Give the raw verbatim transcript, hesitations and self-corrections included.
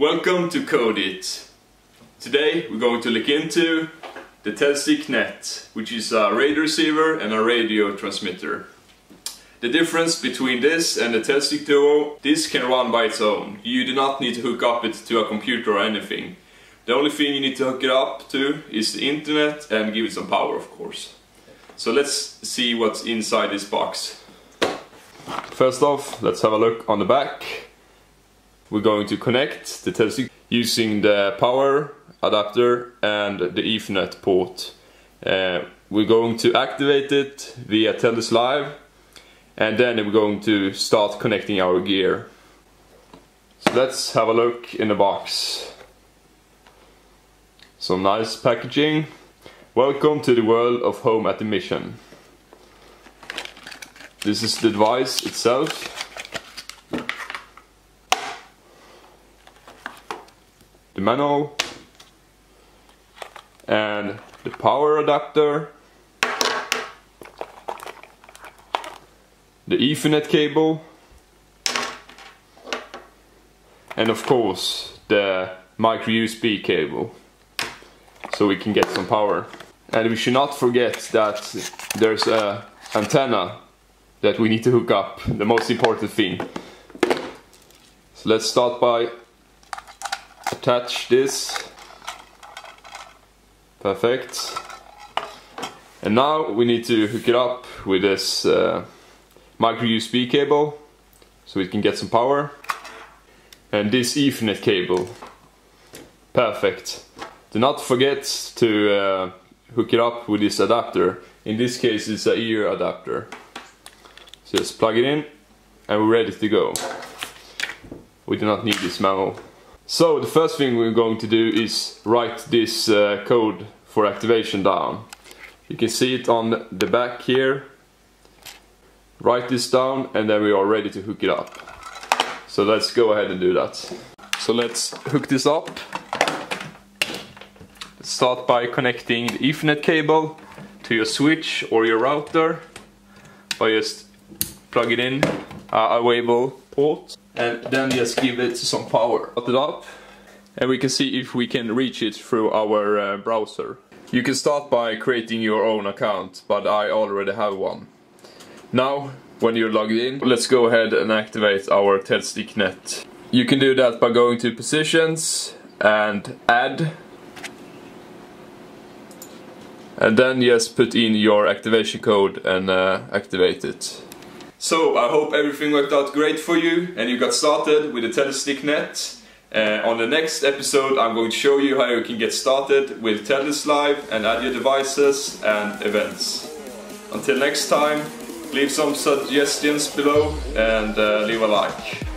Welcome to CodeIT. Today we're going to look into the TellStick Net, which is a radio receiver and a radio transmitter. The difference between this and the Telstick Duo, this can run by its own. You do not need to hook up it to a computer or anything. The only thing you need to hook it up to is the internet and give it some power, of course. So let's see what's inside this box. First off, let's have a look on the back. We're going to connect the Telstick using the power adapter and the Ethernet port. Uh, we're going to activate it via Telldus Live, and then we're going to start connecting our gear. So let's have a look in the box. Some nice packaging. Welcome to the world of home automation. This is the device itself. The manual and the power adapter, the Ethernet cable, and of course the micro U S B cable, so we can get some power. And we should not forget that there's an antenna that we need to hook up, the most important thing. So let's start by attach this. Perfect. And now we need to hook it up with this uh, micro U S B cable so it can get some power, and this Ethernet cable. Perfect. Do not forget to uh, hook it up with this adapter. In this case it's an ear adapter. So just plug it in and we're ready to go. We do not need this manual. So the first thing we're going to do is write this uh, code for activation down. You can see it on the back here. Write this down and then we are ready to hook it up. So let's go ahead and do that. So let's hook this up. Start by connecting the Ethernet cable to your switch or your router by just plug it in uh, a waveable port. And then just give it some power. Start it up and we can see if we can reach it through our uh, browser. You can start by creating your own account, but I already have one. Now when you're logged in, let's go ahead and activate our TellStick Net. You can do that by going to positions and add, and then just put in your activation code and uh, activate it. So I hope everything worked out great for you and you got started with the TellStick Net. Uh, on the next episode I'm going to show you how you can get started with Telldus Live and add your devices and events. Until next time, leave some suggestions below and uh, leave a like.